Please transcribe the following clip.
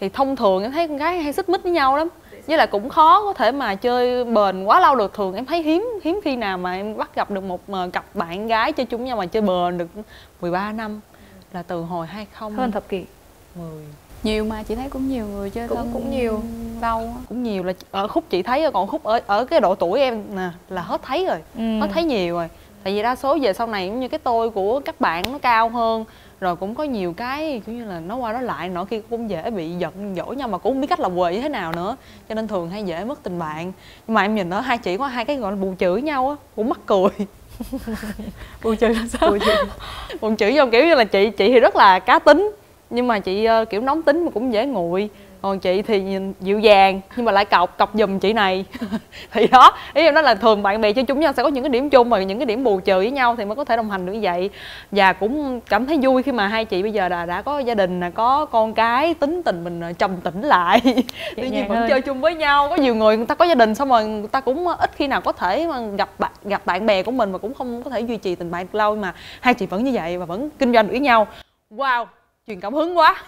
thì thông thường em thấy con gái hay xích mích với nhau lắm, với lại cũng khó có thể mà chơi bền quá lâu được. Thường em thấy hiếm khi nào mà em bắt gặp được một cặp bạn gái chơi chung với nhau mà chơi bền được 13 năm là từ hồi 20 hơn thập kỷ 10. Nhiều mà chị thấy cũng nhiều người chơi thân cũng nhiều lâu, cũng nhiều là ở khúc chị thấy, còn khúc ở cái độ tuổi em nè là hết thấy rồi, hết thấy nhiều rồi. Tại vì đa số về sau này cũng như cái tôi của các bạn nó cao hơn rồi, cũng có nhiều cái kiểu như là nó qua nó lại nọ kia, cũng dễ bị giận dỗi nhau mà cũng không biết cách là quề như thế nào nữa, cho nên thường hay dễ mất tình bạn. Nhưng mà em nhìn ở hai chị có hai cái gọi là bù chửi nhau á, cũng mắc cười. Bù chửi là sao? Bù chửi vô kiểu như là chị thì rất là cá tính, nhưng mà chị kiểu nóng tính mà cũng dễ nguội, còn chị thì nhìn dịu dàng nhưng mà lại cọc giùm chị này. Thì đó, ý em nói là thường bạn bè chơi chung với nhau sẽ có những cái điểm chung và những cái điểm bù trừ với nhau thì mới có thể đồng hành được như vậy. Và cũng cảm thấy vui khi mà hai chị bây giờ đã có gia đình, là có con cái, tính tình mình trầm tĩnh lại, tuy nhiên vẫn chơi chung với nhau. Có nhiều người ta có gia đình xong rồi người ta cũng ít khi nào có thể mà gặp bạn bè của mình mà cũng không có thể duy trì tình bạn lâu, mà hai chị vẫn như vậy và vẫn kinh doanh với nhau. Wow, truyền cảm hứng quá.